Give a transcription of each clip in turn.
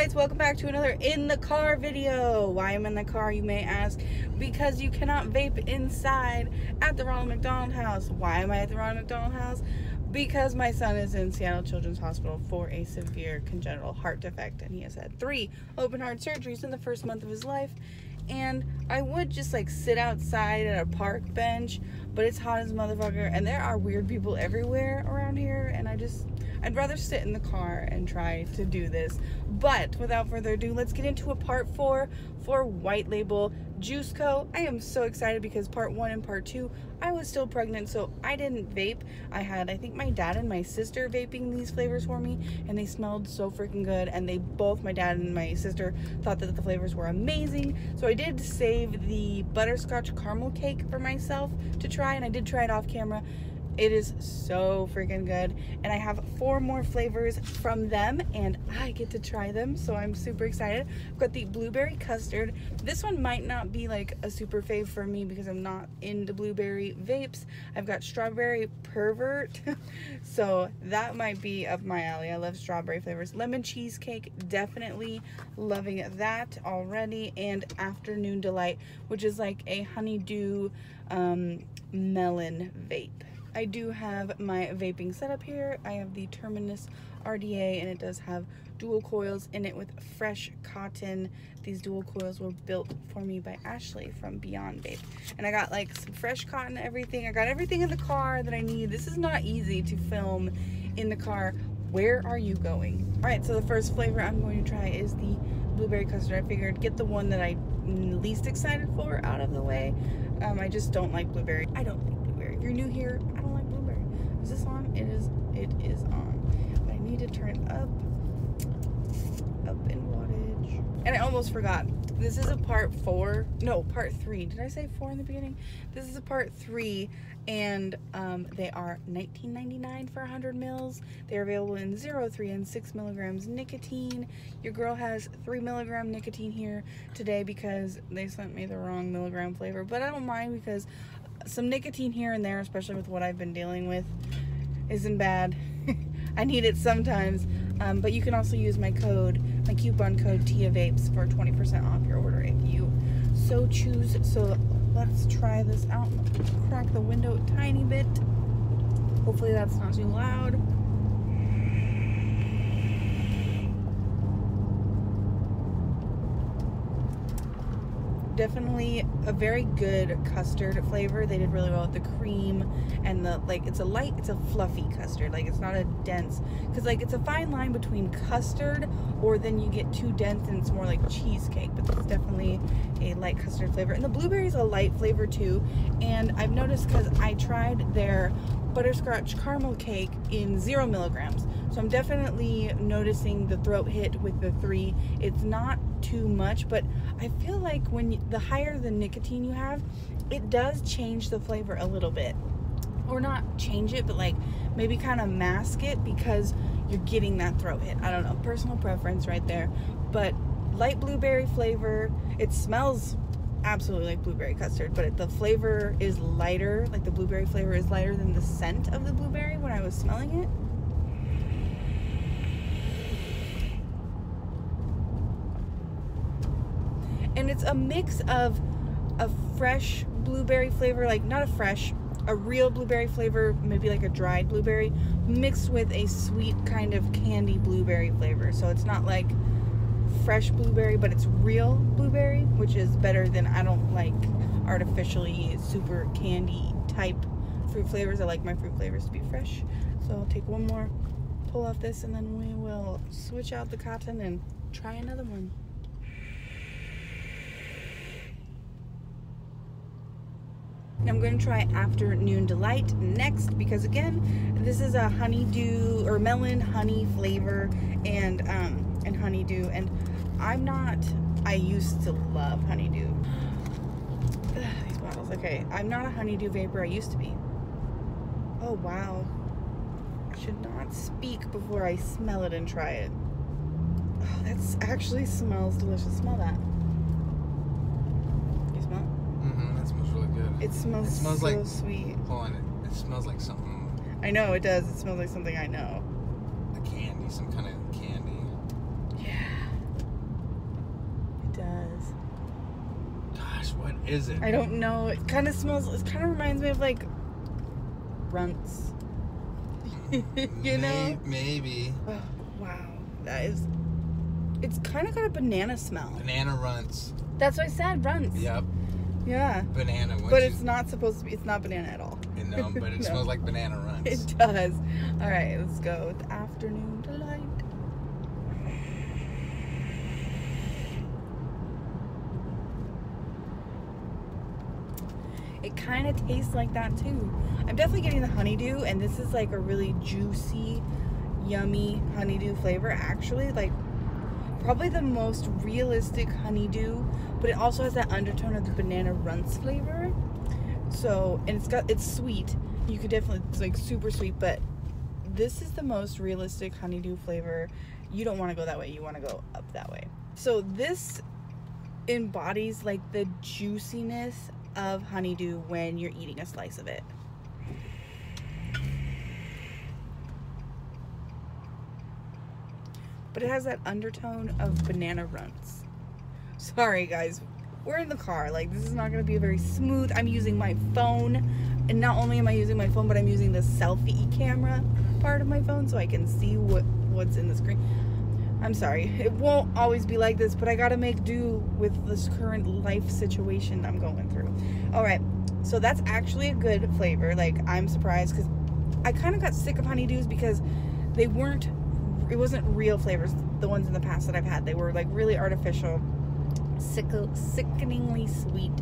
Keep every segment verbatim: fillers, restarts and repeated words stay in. guys, welcome back to another in the car video. Why I'm in the car, you may ask, because you cannot vape inside at the Ronald McDonald House. Why am I at the Ronald McDonald House? Because my son is in Seattle Children's Hospital for a severe congenital heart defect, and he has had three open heart surgeries in the first month of his life. And I would just like sit outside at a park bench, but it's hot as a motherfucker and there are weird people everywhere around here, and I just I'd rather sit in the car and try to do this. But without further ado, let's get into a part four for White Label Juice Co. I am so excited because part one and part two I was still pregnant, so I didn't vape. I had I think my dad and my sister vaping these flavors for me, and they smelled so freaking good, and they both, my dad and my sister, thought that the flavors were amazing. So I did save the butterscotch caramel cake for myself to try, and I did try it off camera. It is so freaking good, and I have four more flavors from them and I get to try them, so I'm super excited. I've got the blueberry custard. This one might not be like a super fave for me because I'm not into blueberry vapes. I've got strawberry pervert so that might be up my alley. I love strawberry flavors. Lemon cheesecake, definitely loving that already. And afternoon delight, which is like a honeydew um, melon vape. I do have my vaping setup here. I have the Terminus R D A, and it does have dual coils in it with fresh cotton. These dual coils were built for me by Ashley from Beyond Vape. And I got like some fresh cotton, everything. I got everything in the car that I need. This is not easy to film in the car. Where are you going? All right, so the first flavor I'm going to try is the blueberry custard. I figured get the one that I'm least excited for out of the way. Um, I just don't like blueberry. I don't like blueberry. If you're new here, I don't like blueberry. Is this on? It is. It is on. But I need to turn it up. Up in wattage. And I almost forgot. This is a part four. No, part three. Did I say four in the beginning? This is a part three, and um, they are nineteen ninety-nine for one hundred mils. They're available in zero, three, and six milligrams nicotine. Your girl has three milligram nicotine here today because they sent me the wrong milligram flavor, but I don't mind because some nicotine here and there, especially with what I've been dealing with, isn't bad. I need it sometimes. Um, but you can also use my code, my coupon code TiaVapes for twenty percent off your order if you so choose. So let's try this out. Crack the window a tiny bit. Hopefully that's not too loud. Definitely a very good custard flavor. They did really well with the cream and the, like, it's a light, it's a fluffy custard. Like, it's not a dense, because, like, it's a fine line between custard or then you get too dense and it's more like cheesecake. But it's definitely a light custard flavor. And the blueberry's a light flavor too. And I've noticed because I tried their butterscotch caramel cake in zero milligrams. So I'm definitely noticing the throat hit with the three. It's not too much, but I feel like when you, the higher the nicotine you have, it does change the flavor a little bit, or not change it, but like maybe kind of mask it because you're getting that throat hit. I don't know, personal preference right there, but light blueberry flavor. It smells absolutely like blueberry custard, but it, the flavor is lighter. Like the blueberry flavor is lighter than the scent of the blueberry when I was smelling it. And it's a mix of a fresh blueberry flavor, like not a fresh, a real blueberry flavor, maybe like a dried blueberry, mixed with a sweet kind of candy blueberry flavor. So it's not like fresh blueberry, but it's real blueberry, which is better than, I don't like artificially super candy type fruit flavors. I like my fruit flavors to be fresh. So I'll take one more pull off this and then we will switch out the cotton and try another one. I'm going to try Afternoon Delight next because, again, this is a honeydew or melon honey flavor and um, and honeydew, and I'm not, I used to love honeydew. Ugh, these bottles. Okay, I'm not a honeydew vapor. I used to be. Oh, wow. I should not speak before I smell it and try it. Oh, that actually smells delicious. Smell that. It smells, it smells so like, sweet. Hold on, it, it smells like something. I know, it does. It smells like something I know. A candy, some kind of candy. Yeah. Which one is it? I don't know. It kind of smells, it kind of reminds me of like runts. you maybe, know? Maybe. Oh, wow. That is, it's kind of got a banana smell. Banana runts. That's what I said, runts. Yep. Yeah. Banana. But it's you... not supposed to be, it's not banana at all. No, but it no. smells like banana runts. It does. All right, let's go with the afternoon delight. It kind of tastes like that too. I'm definitely getting the honeydew, and this is like a really juicy, yummy honeydew flavor. Actually, like probably the most realistic honeydew, but it also has that undertone of the banana runts flavor. So, and it's got, it's sweet. You could definitely, it's like super sweet, but this is the most realistic honeydew flavor. You don't want to go that way. You want to go up that way. So this embodies like the juiciness of honeydew when you're eating a slice of it. But it has that undertone of banana runts. Sorry guys, we're in the car. Like, this is not gonna be very smooth. I'm using my phone, and not only am I using my phone, but I'm using the selfie camera part of my phone so I can see what, what's in the screen. I'm sorry, it won't always be like this, but I gotta make do with this current life situation I'm going through. All right, so that's actually a good flavor. Like, I'm surprised, because I kind of got sick of honeydews because they weren't, it wasn't real flavors, the ones in the past that I've had. They were like really artificial, sick, sickeningly sweet.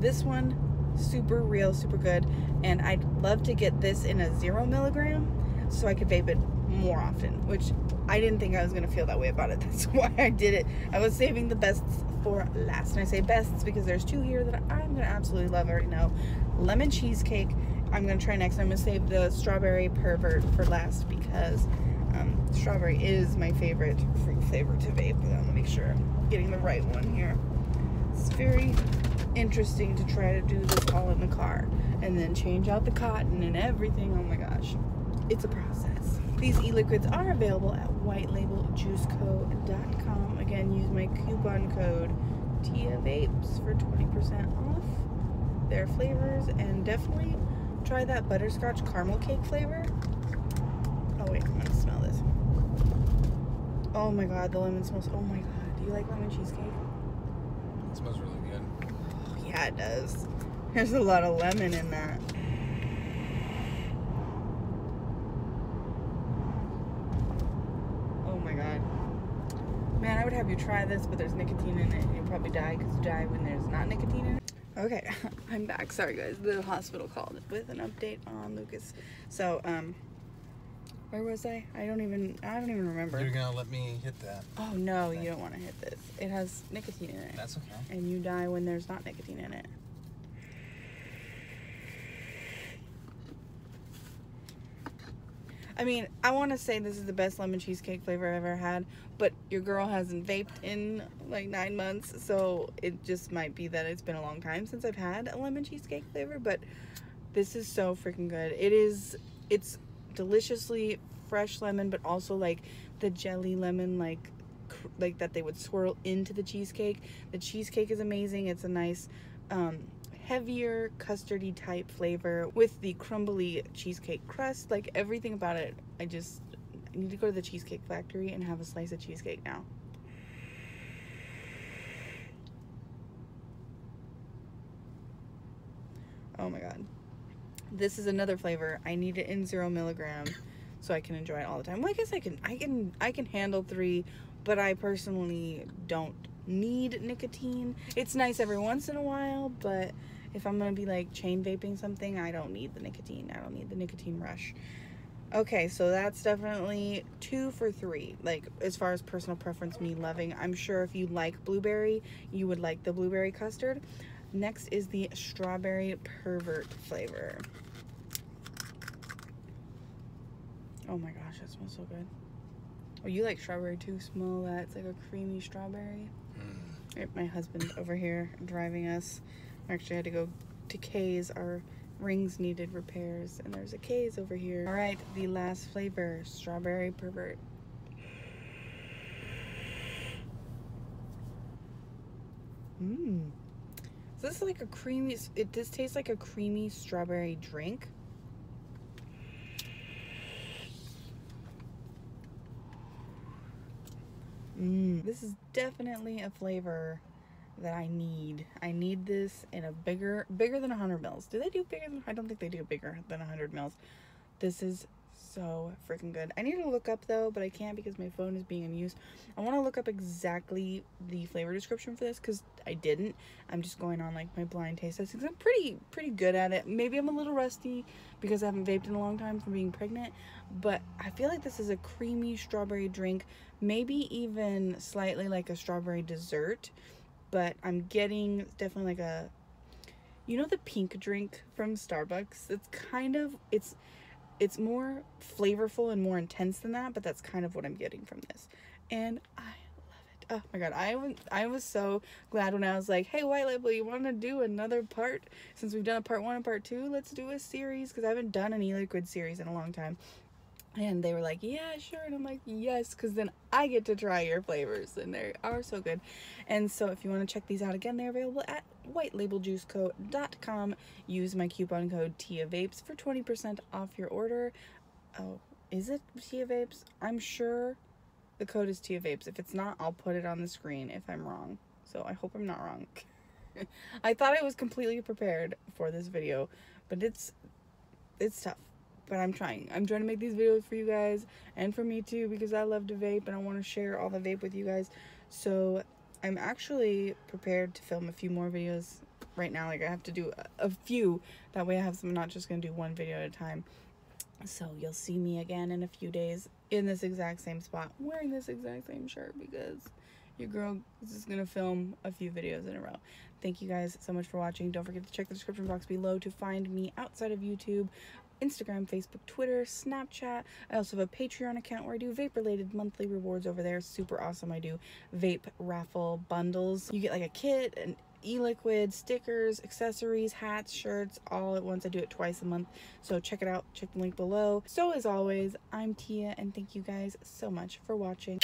This one, super real, super good. And I'd love to get this in a zero milligram so I could vape it more often, which I didn't think I was gonna feel that way about it. That's why I did it. I was saving the bests for last, and I say bests because there's two here that I'm gonna absolutely love right now. Lemon cheesecake, I'm gonna try next. I'm gonna save the strawberry pervert for last because um, strawberry is my favorite fruit flavor to vape. I'm gonna make sure I'm getting the right one here. It's very interesting to try to do this all in the car and then change out the cotton and everything. Oh my gosh, it's a process. These e-liquids are available at white label juice co dot com. Again, use my coupon code TiaVapes for twenty percent off their flavors, and definitely try that butterscotch caramel cake flavor. Oh wait, I'm gonna smell this. Oh my god, the lemon smells, oh my god. Do you like lemon cheesecake? It smells really good. Oh, yeah, it does. There's a lot of lemon in that. Man, I would have you try this, but there's nicotine in it, and you'll probably die, because you die when there's not nicotine in it. Okay, I'm back. Sorry, guys. The hospital called with an update on Lucas. So, um, where was I? I don't even, I don't even remember. You're gonna let me hit that. Oh, no, okay. You don't want to hit this. It has nicotine in it. That's okay. And you die when there's not nicotine in it. I mean, I want to say this is the best lemon cheesecake flavor I've ever had, but your girl hasn't vaped in like nine months, so it just might be that it's been a long time since I've had a lemon cheesecake flavor, but this is so freaking good. It is, it's deliciously fresh lemon, but also like the jelly lemon, like, like that they would swirl into the cheesecake. The cheesecake is amazing. It's a nice, um, heavier custardy type flavor with the crumbly cheesecake crust. Like, everything about it, I just I need to go to the Cheesecake Factory and have a slice of cheesecake now. Oh my god, this is another flavor I need it in zero milligram so I can enjoy it all the time. Well, I guess I can I can I can handle three, but I personally don't need nicotine. It's nice every once in a while, but if I'm gonna be like chain vaping something, I don't need the nicotine. I don't need the nicotine rush. Okay, so that's definitely two for three. Like, as far as personal preference, me loving, I'm sure if you like blueberry, you would like the blueberry custard. Next is the strawberry pervert flavor. Oh my gosh, that smells so good. Oh, you like strawberry too? Smell that. It's like a creamy strawberry. Mm. Right, my husband's over here driving us. I actually had to go to K's. Our rings needed repairs, and there's a K's over here. All right, the last flavor, strawberry pervert. Mmm. This is like a creamy, it does taste like a creamy strawberry drink. Mm, this is definitely a flavor that I need. I need this in a bigger, bigger than one hundred mils. Do they do bigger than, I don't think they do bigger than one hundred mils. This is so freaking good. I need to look up though, but I can't because my phone is being in use. I want to look up exactly the flavor description for this because I didn't. I'm just going on like my blind taste testing because I'm pretty, pretty good at it. Maybe I'm a little rusty because I haven't vaped in a long time from being pregnant, but I feel like this is a creamy strawberry drink, maybe even slightly like a strawberry dessert, but I'm getting definitely like a, you know, the pink drink from Starbucks. It's kind of, it's, It's more flavorful and more intense than that, but that's kind of what I'm getting from this. And I love it. Oh my God. I was, I was so glad when I was like, hey, White Label, you want to do another part? Since we've done a part one and part two, let's do a series because I haven't done an e-liquid series in a long time. And they were like, yeah, sure. And I'm like, yes, because then I get to try your flavors and they are so good. And so if you want to check these out again, they're available at white label juice co dot com. Use my coupon code TiaVapes for twenty percent off your order. Oh, is it TiaVapes? I'm sure the code is TiaVapes. If it's not, I'll put it on the screen if I'm wrong. So I hope I'm not wrong. I thought I was completely prepared for this video, but it's it's tough. But I'm trying. I'm trying to make these videos for you guys and for me too because I love to vape and I want to share all the vape with you guys. So I'm actually prepared to film a few more videos right now. Like I have to do a, a few. That way I have some. I'm not just going to do one video at a time. So you'll see me again in a few days in this exact same spot wearing this exact same shirt because your girl is just gonna film a few videos in a row. Thank you guys so much for watching. Don't forget to check the description box below to find me outside of YouTube, Instagram, Facebook, Twitter, Snapchat. I also have a Patreon account where I do vape related monthly rewards over there. Super awesome. I do vape raffle bundles. You get like a kit and e-liquid, stickers, accessories, hats, shirts, all at once. I do it twice a month, so check it out. Check the link below. So as always, I'm Tia and thank you guys so much for watching.